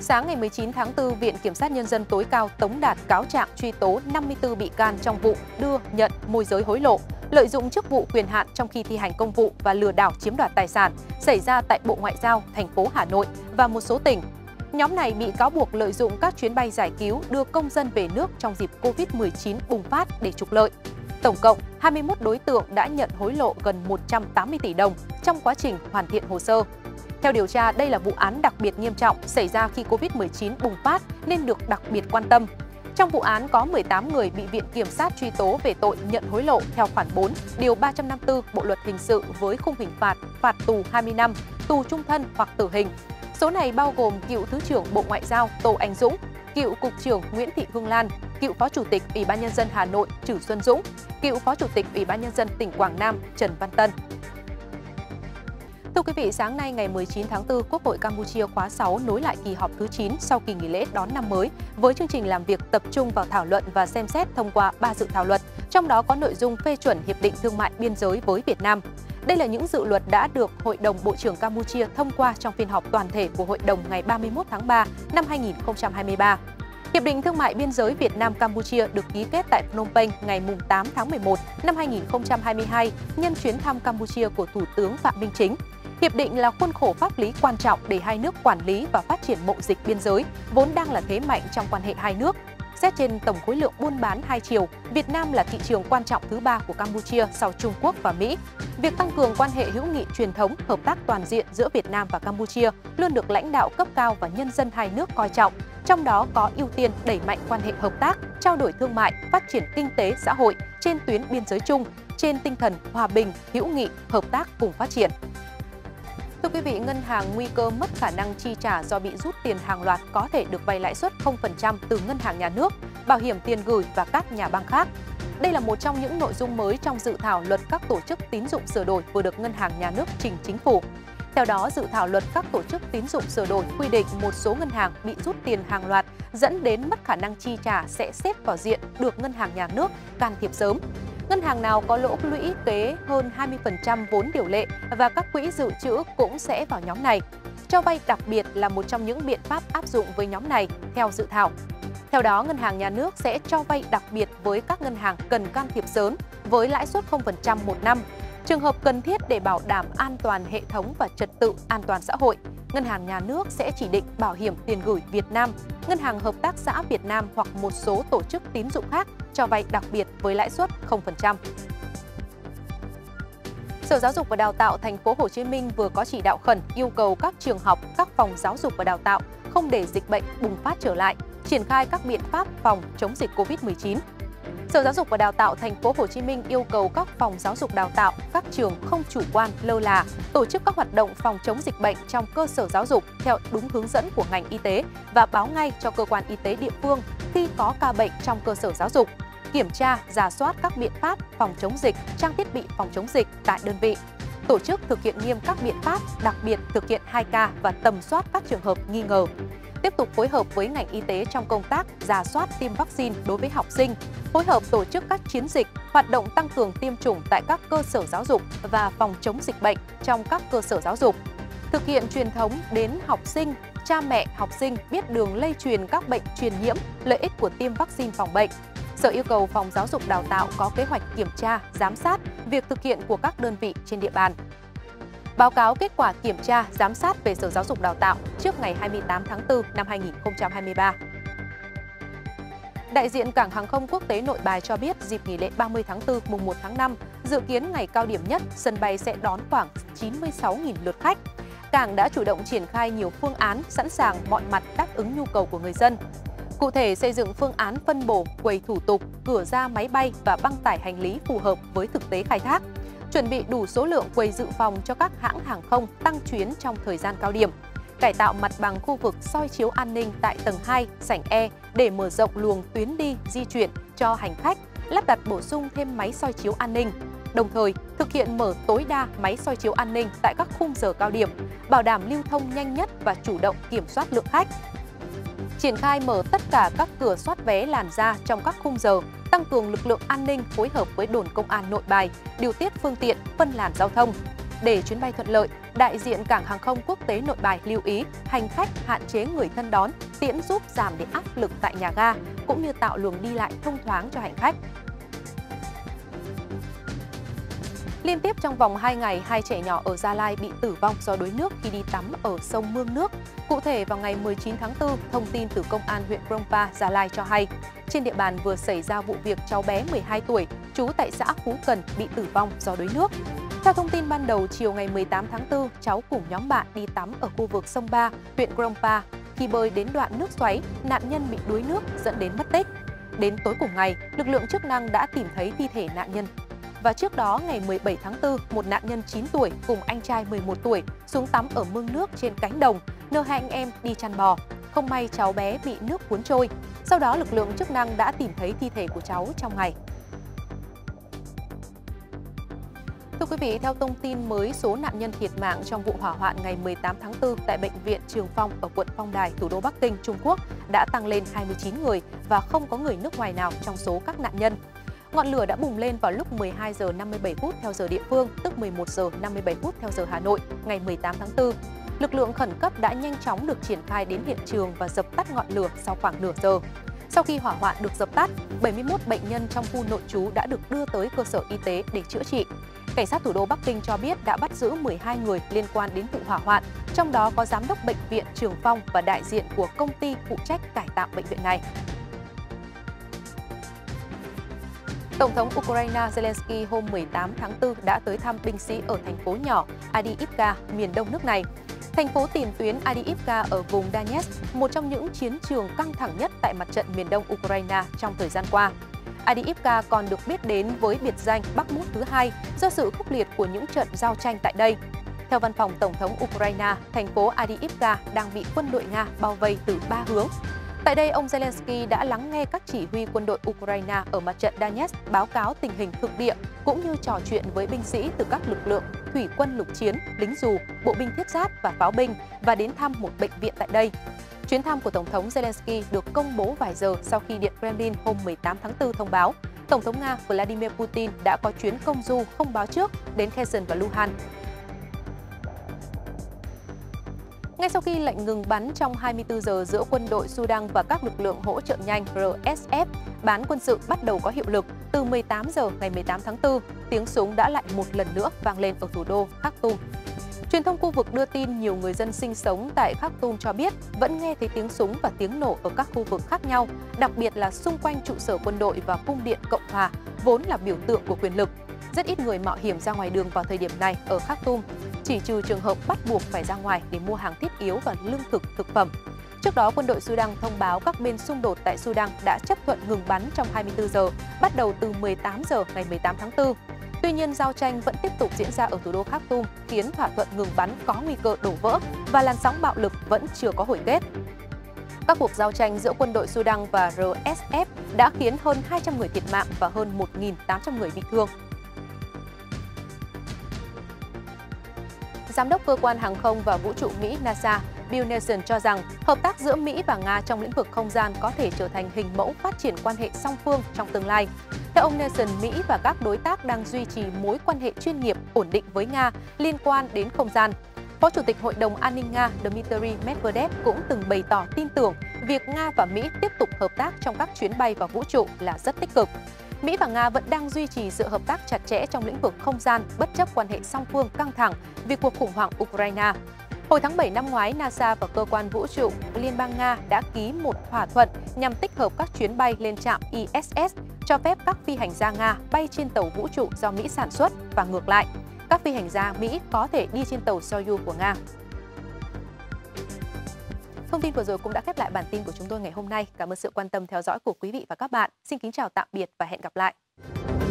Sáng ngày 19 tháng 4, Viện Kiểm sát Nhân dân Tối cao tống đạt cáo trạng truy tố 54 bị can trong vụ đưa, nhận, môi giới hối lộ, lợi dụng chức vụ quyền hạn trong khi thi hành công vụ và lừa đảo chiếm đoạt tài sản xảy ra tại Bộ Ngoại giao, thành phố Hà Nội và một số tỉnh. Nhóm này bị cáo buộc lợi dụng các chuyến bay giải cứu đưa công dân về nước trong dịp Covid-19 bùng phát để trục lợi. Tổng cộng, 21 đối tượng đã nhận hối lộ gần 180 tỷ đồng trong quá trình hoàn thiện hồ sơ. Theo điều tra, đây là vụ án đặc biệt nghiêm trọng xảy ra khi Covid-19 bùng phát nên được đặc biệt quan tâm. Trong vụ án có 18 người bị Viện Kiểm sát truy tố về tội nhận hối lộ theo khoản 4, điều 354 Bộ Luật Hình sự với khung hình phạt tù 20 năm, tù chung thân hoặc tử hình. Số này bao gồm cựu Thứ trưởng Bộ Ngoại giao Tô Anh Dũng, cựu Cục trưởng Nguyễn Thị Hương Lan, cựu Phó Chủ tịch Ủy ban Nhân dân Hà Nội Chử Xuân Dũng, cựu Phó Chủ tịch Ủy ban Nhân dân tỉnh Quảng Nam Trần Văn Tân. Thưa quý vị, sáng nay ngày 19 tháng 4, Quốc hội Campuchia khóa 6 nối lại kỳ họp thứ 9 sau kỳ nghỉ lễ đón năm mới với chương trình làm việc tập trung vào thảo luận và xem xét thông qua 3 dự thảo luật, trong đó có nội dung phê chuẩn Hiệp định Thương mại Biên giới với Việt Nam. Đây là những dự luật đã được Hội đồng Bộ trưởng Campuchia thông qua trong phiên họp toàn thể của Hội đồng ngày 31 tháng 3 năm 2023. Hiệp định Thương mại Biên giới Việt Nam-Campuchia được ký kết tại Phnom Penh ngày 8 tháng 11 năm 2022 nhân chuyến thăm Campuchia của Thủ tướng Phạm Minh Chính. Hiệp định là khuôn khổ pháp lý quan trọng để hai nước quản lý và phát triển mậu dịch biên giới, vốn đang là thế mạnh trong quan hệ hai nước. Xét trên tổng khối lượng buôn bán hai chiều, Việt Nam là thị trường quan trọng thứ 3 của Campuchia sau Trung Quốc và Mỹ. Việc tăng cường quan hệ hữu nghị truyền thống, hợp tác toàn diện giữa Việt Nam và Campuchia luôn được lãnh đạo cấp cao và nhân dân hai nước coi trọng, trong đó có ưu tiên đẩy mạnh quan hệ hợp tác, trao đổi thương mại, phát triển kinh tế xã hội trên tuyến biên giới chung, trên tinh thần hòa bình, hữu nghị, hợp tác cùng phát triển. Thưa quý vị, ngân hàng nguy cơ mất khả năng chi trả do bị rút tiền hàng loạt có thể được vay lãi suất 0% từ Ngân hàng Nhà nước, Bảo hiểm Tiền gửi và các nhà băng khác. Đây là một trong những nội dung mới trong dự thảo luật các tổ chức tín dụng sửa đổi vừa được Ngân hàng Nhà nước trình Chính phủ. Theo đó, dự thảo luật các tổ chức tín dụng sửa đổi quy định một số ngân hàng bị rút tiền hàng loạt dẫn đến mất khả năng chi trả sẽ xếp vào diện được Ngân hàng Nhà nước can thiệp sớm. Ngân hàng nào có lỗ lũy kế hơn 20% vốn điều lệ và các quỹ dự trữ cũng sẽ vào nhóm này. Cho vay đặc biệt là một trong những biện pháp áp dụng với nhóm này theo dự thảo. Theo đó, Ngân hàng Nhà nước sẽ cho vay đặc biệt với các ngân hàng cần can thiệp sớm với lãi suất 0% một năm. Trường hợp cần thiết để bảo đảm an toàn hệ thống và trật tự an toàn xã hội, Ngân hàng Nhà nước sẽ chỉ định Bảo hiểm Tiền gửi Việt Nam, Ngân hàng Hợp tác xã Việt Nam hoặc một số tổ chức tín dụng khác cho vay đặc biệt với lãi suất 0%. Sở Giáo dục và Đào tạo Thành phố Hồ Chí Minh vừa có chỉ đạo khẩn yêu cầu các trường học, các phòng giáo dục và đào tạo không để dịch bệnh bùng phát trở lại, triển khai các biện pháp phòng chống dịch Covid-19. Sở Giáo dục và Đào tạo Thành phố Hồ Chí Minh yêu cầu các phòng giáo dục đào tạo, các trường không chủ quan, lơ là, tổ chức các hoạt động phòng chống dịch bệnh trong cơ sở giáo dục theo đúng hướng dẫn của ngành y tế và báo ngay cho cơ quan y tế địa phương khi có ca bệnh trong cơ sở giáo dục, kiểm tra, rà soát các biện pháp phòng chống dịch, trang thiết bị phòng chống dịch tại đơn vị, tổ chức thực hiện nghiêm các biện pháp, đặc biệt thực hiện 2K và tầm soát các trường hợp nghi ngờ. Tiếp tục phối hợp với ngành y tế trong công tác rà soát tiêm vaccine đối với học sinh, phối hợp tổ chức các chiến dịch, hoạt động tăng cường tiêm chủng tại các cơ sở giáo dục và phòng chống dịch bệnh trong các cơ sở giáo dục. Thực hiện truyền thống đến học sinh, cha mẹ học sinh biết đường lây truyền các bệnh truyền nhiễm, lợi ích của tiêm vaccine phòng bệnh. Sở yêu cầu phòng giáo dục đào tạo có kế hoạch kiểm tra, giám sát việc thực hiện của các đơn vị trên địa bàn. Báo cáo kết quả kiểm tra, giám sát về Sở Giáo dục Đào tạo trước ngày 28 tháng 4 năm 2023. Đại diện Cảng Hàng không Quốc tế Nội Bài cho biết dịp nghỉ lễ 30 tháng 4 mùng 1 tháng 5, dự kiến ngày cao điểm nhất, sân bay sẽ đón khoảng 96.000 lượt khách. Cảng đã chủ động triển khai nhiều phương án sẵn sàng mọi mặt đáp ứng nhu cầu của người dân. Cụ thể, xây dựng phương án phân bổ, quầy thủ tục, cửa ra máy bay và băng tải hành lý phù hợp với thực tế khai thác. Chuẩn bị đủ số lượng quầy dự phòng cho các hãng hàng không tăng chuyến trong thời gian cao điểm. Cải tạo mặt bằng khu vực soi chiếu an ninh tại tầng 2, sảnh E để mở rộng luồng tuyến đi di chuyển cho hành khách, lắp đặt bổ sung thêm máy soi chiếu an ninh. Đồng thời, thực hiện mở tối đa máy soi chiếu an ninh tại các khung giờ cao điểm, bảo đảm lưu thông nhanh nhất và chủ động kiểm soát lượng khách. Triển khai mở tất cả các cửa soát vé làn ra trong các khung giờ, tăng cường lực lượng an ninh phối hợp với đồn công an Nội Bài, điều tiết phương tiện, phân làn giao thông. Để chuyến bay thuận lợi, đại diện Cảng Hàng không Quốc tế Nội Bài lưu ý hành khách hạn chế người thân đón, tiễn giúp giảm được áp lực tại nhà ga, cũng như tạo luồng đi lại thông thoáng cho hành khách. Liên tiếp trong vòng 2 ngày, 2 trẻ nhỏ ở Gia Lai bị tử vong do đuối nước khi đi tắm ở sông Mương Nước. Cụ thể, vào ngày 19 tháng 4, thông tin từ Công an huyện Krongpa, Gia Lai cho hay, trên địa bàn vừa xảy ra vụ việc cháu bé 12 tuổi, trú tại xã Phú Cần bị tử vong do đuối nước. Theo thông tin ban đầu, chiều ngày 18 tháng 4, cháu cùng nhóm bạn đi tắm ở khu vực sông Ba, huyện Krongpa. Khi bơi đến đoạn nước xoáy, nạn nhân bị đuối nước dẫn đến mất tích. Đến tối cùng ngày, lực lượng chức năng đã tìm thấy thi thể nạn nhân. Và trước đó, ngày 17 tháng 4, một nạn nhân 9 tuổi cùng anh trai 11 tuổi xuống tắm ở mương nước trên cánh đồng, nơi hai anh em đi chăn bò. Không may cháu bé bị nước cuốn trôi. Sau đó, lực lượng chức năng đã tìm thấy thi thể của cháu trong ngày. Thưa quý vị, theo thông tin mới, số nạn nhân thiệt mạng trong vụ hỏa hoạn ngày 18 tháng 4 tại Bệnh viện Trường Phong ở quận Phong Đài, thủ đô Bắc Kinh, Trung Quốc đã tăng lên 29 người và không có người nước ngoài nào trong số các nạn nhân. Ngọn lửa đã bùng lên vào lúc 12 giờ 57 phút theo giờ địa phương, tức 11 giờ 57 phút theo giờ Hà Nội, ngày 18 tháng 4. Lực lượng khẩn cấp đã nhanh chóng được triển khai đến hiện trường và dập tắt ngọn lửa sau khoảng nửa giờ. Sau khi hỏa hoạn được dập tắt, 71 bệnh nhân trong khu nội trú đã được đưa tới cơ sở y tế để chữa trị. Cảnh sát thủ đô Bắc Kinh cho biết đã bắt giữ 12 người liên quan đến vụ hỏa hoạn, trong đó có giám đốc Bệnh viện Trường Phong và đại diện của công ty phụ trách cải tạo bệnh viện này. Tổng thống Ukraine Zelensky hôm 18 tháng 4 đã tới thăm binh sĩ ở thành phố nhỏ Avdiivka, miền đông nước này. Thành phố tiền tuyến Avdiivka ở vùng Donetsk, một trong những chiến trường căng thẳng nhất tại mặt trận miền đông Ukraine trong thời gian qua. Avdiivka còn được biết đến với biệt danh Bắc Mút thứ hai do sự khốc liệt của những trận giao tranh tại đây. Theo văn phòng Tổng thống Ukraine, thành phố Avdiivka đang bị quân đội Nga bao vây từ 3 hướng. Tại đây, ông Zelensky đã lắng nghe các chỉ huy quân đội Ukraine ở mặt trận Donetsk báo cáo tình hình thực địa, cũng như trò chuyện với binh sĩ từ các lực lượng thủy quân lục chiến, lính dù, bộ binh thiết giáp và pháo binh, và đến thăm một bệnh viện tại đây. Chuyến thăm của Tổng thống Zelensky được công bố vài giờ sau khi Điện Kremlin hôm 18 tháng 4 thông báo Tổng thống Nga Vladimir Putin đã có chuyến công du không báo trước đến Kherson và Luhansk. Ngay sau khi lệnh ngừng bắn trong 24 giờ giữa quân đội Sudan và các lực lượng hỗ trợ nhanh RSF, bán quân sự bắt đầu có hiệu lực. Từ 18 giờ ngày 18 tháng 4, tiếng súng đã lại một lần nữa vang lên ở thủ đô Khartoum. Truyền thông khu vực đưa tin nhiều người dân sinh sống tại Khartoum cho biết vẫn nghe thấy tiếng súng và tiếng nổ ở các khu vực khác nhau, đặc biệt là xung quanh trụ sở quân đội và cung điện Cộng hòa, vốn là biểu tượng của quyền lực. Rất ít người mạo hiểm ra ngoài đường vào thời điểm này ở Khartoum, chỉ trừ trường hợp bắt buộc phải ra ngoài để mua hàng thiết yếu và lương thực, thực phẩm. Trước đó, quân đội Sudan thông báo các bên xung đột tại Sudan đã chấp thuận ngừng bắn trong 24 giờ, bắt đầu từ 18 giờ ngày 18 tháng 4. Tuy nhiên, giao tranh vẫn tiếp tục diễn ra ở thủ đô Khartoum, khiến thỏa thuận ngừng bắn có nguy cơ đổ vỡ và làn sóng bạo lực vẫn chưa có hồi kết. Các cuộc giao tranh giữa quân đội Sudan và RSF đã khiến hơn 200 người thiệt mạng và hơn 1.800 người bị thương. Giám đốc Cơ quan Hàng không và Vũ trụ Mỹ NASA Bill Nelson cho rằng hợp tác giữa Mỹ và Nga trong lĩnh vực không gian có thể trở thành hình mẫu phát triển quan hệ song phương trong tương lai. Theo ông Nelson, Mỹ và các đối tác đang duy trì mối quan hệ chuyên nghiệp ổn định với Nga liên quan đến không gian. Phó Chủ tịch Hội đồng An ninh Nga Dmitry Medvedev cũng từng bày tỏ tin tưởng việc Nga và Mỹ tiếp tục hợp tác trong các chuyến bay vào vũ trụ là rất tích cực. Mỹ và Nga vẫn đang duy trì sự hợp tác chặt chẽ trong lĩnh vực không gian bất chấp quan hệ song phương căng thẳng vì cuộc khủng hoảng Ukraine. Hồi tháng 7 năm ngoái, NASA và Cơ quan Vũ trụ Liên bang Nga đã ký một thỏa thuận nhằm tích hợp các chuyến bay lên trạm ISS, cho phép các phi hành gia Nga bay trên tàu vũ trụ do Mỹ sản xuất và ngược lại. Các phi hành gia Mỹ có thể đi trên tàu Soyuz của Nga. Thông tin vừa rồi cũng đã khép lại bản tin của chúng tôi ngày hôm nay. Cảm ơn sự quan tâm theo dõi của quý vị và các bạn. Xin kính chào tạm biệt và hẹn gặp lại.